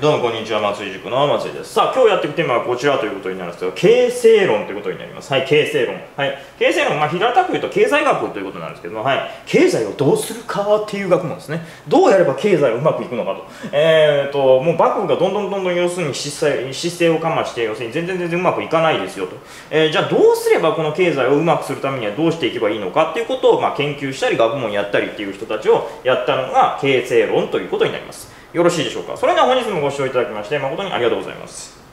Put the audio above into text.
どうもこんにちは、松井塾の松井です。さあ、今日やっていくテーマはこちらということになるんですけど、形成論ということになります。はい、形成論。はい、形成論、まあ、平たく言うと経済学ということなんですけども、はい、経済をどうするかっていう学問ですね。どうやれば経済がうまくいくのかと。もう幕府がどんどん要するに失勢をかまして、要するに全然うまくいかないですよと。じゃあどうすればこの経済をうまくするためにはどうしていけばいいのかっていうことを、まあ、研究したり、学問やったりっていう人たちをやったのが形成論ということになります。よろしいでしょうか。それでは本日もご視聴いただきまして誠にありがとうございます。